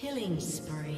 Killing spree.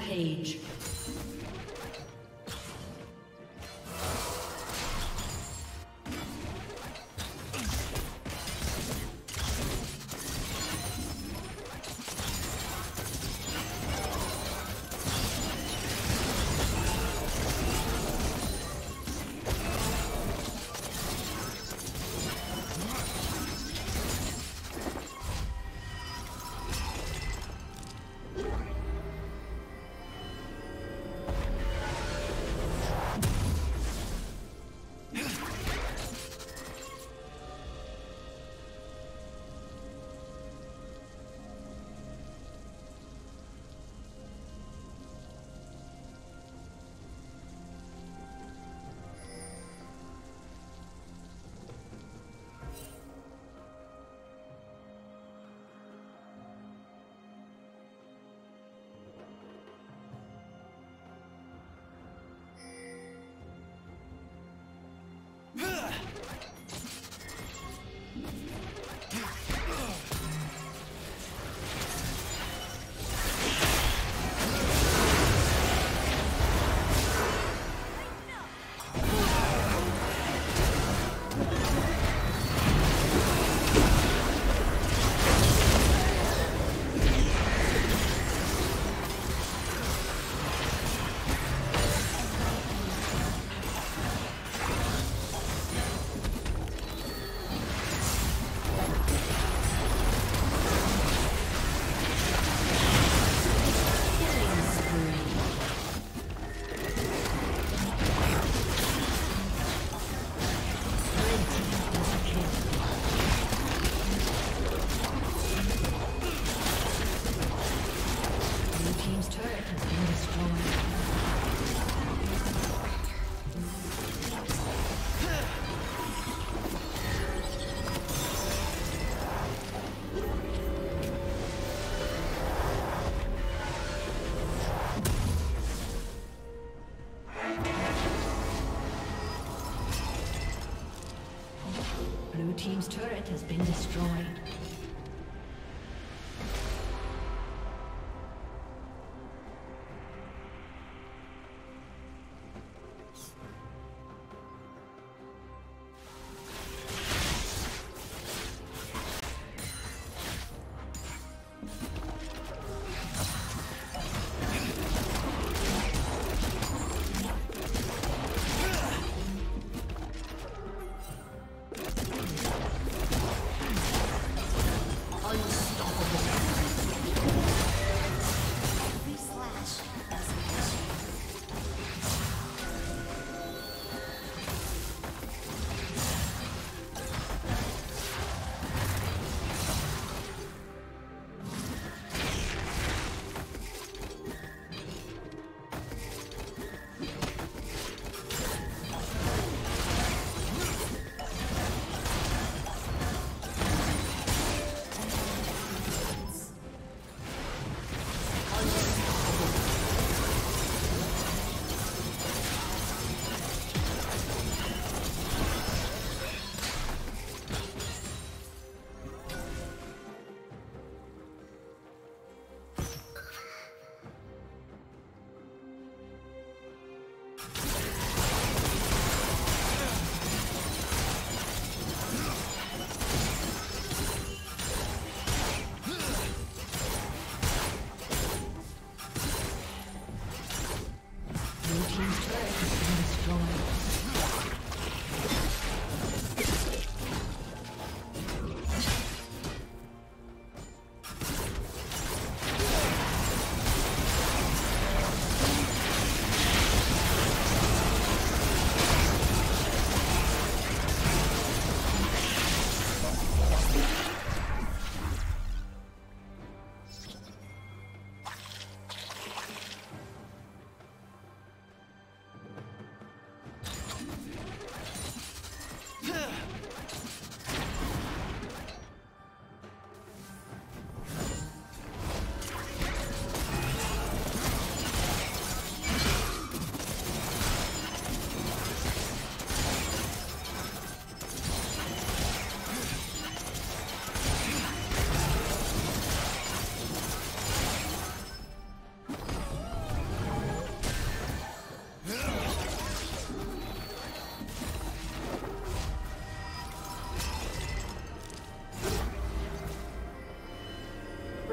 Page. Team's turret has been destroyed.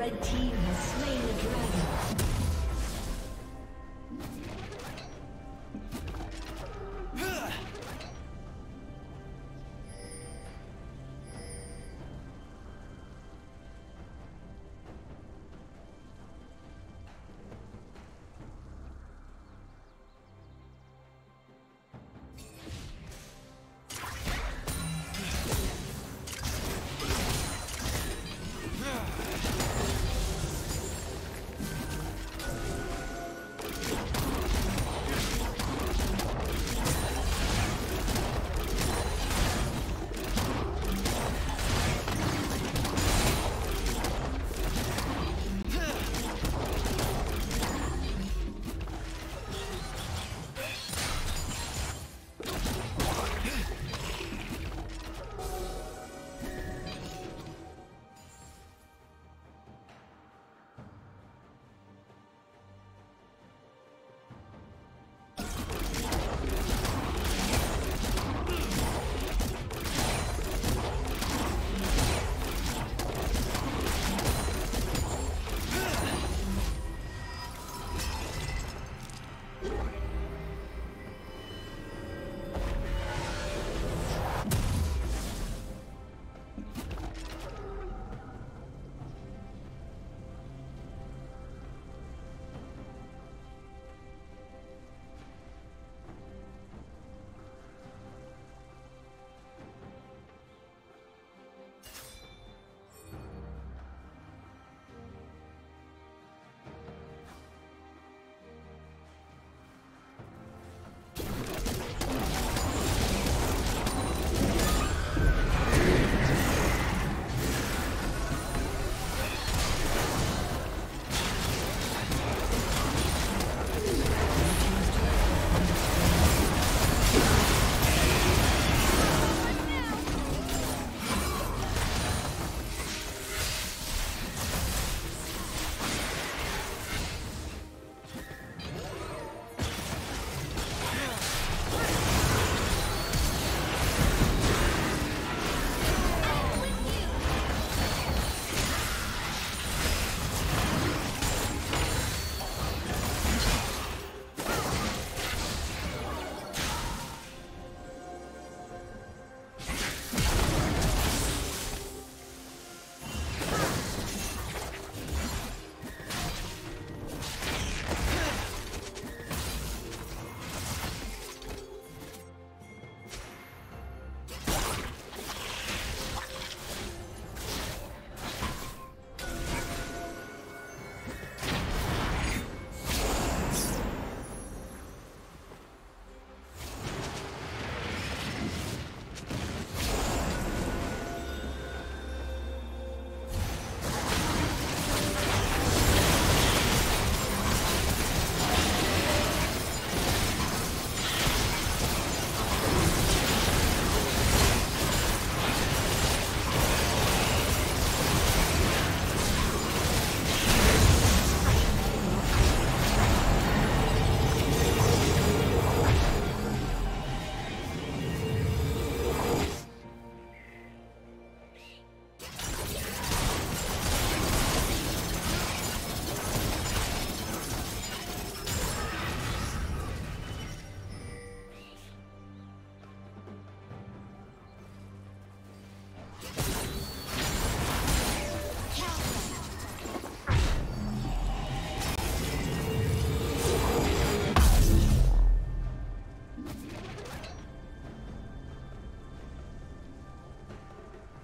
Red team has slain the dragon.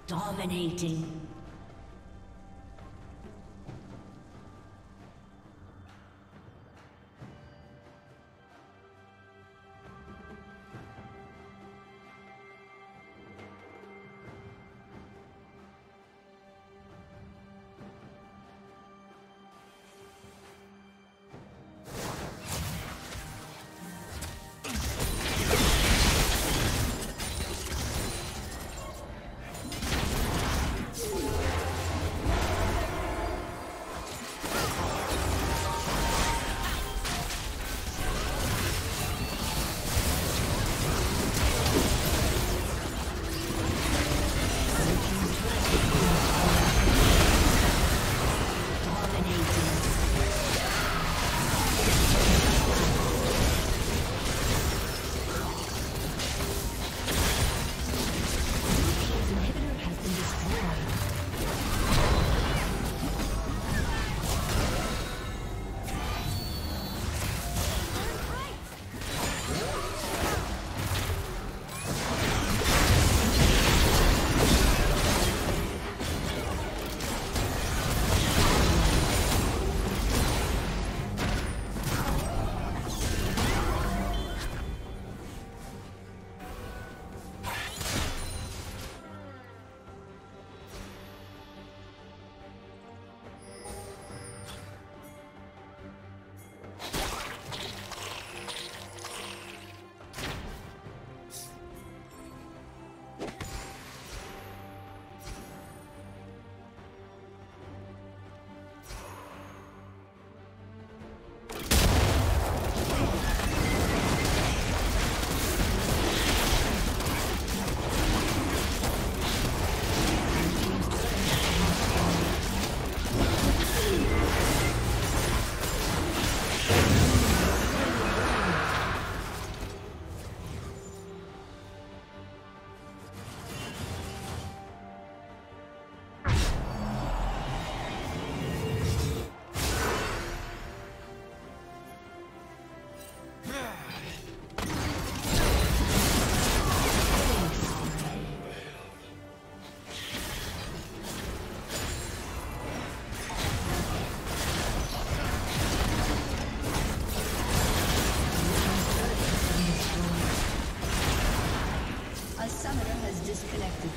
Dominating. A summoner has disconnected.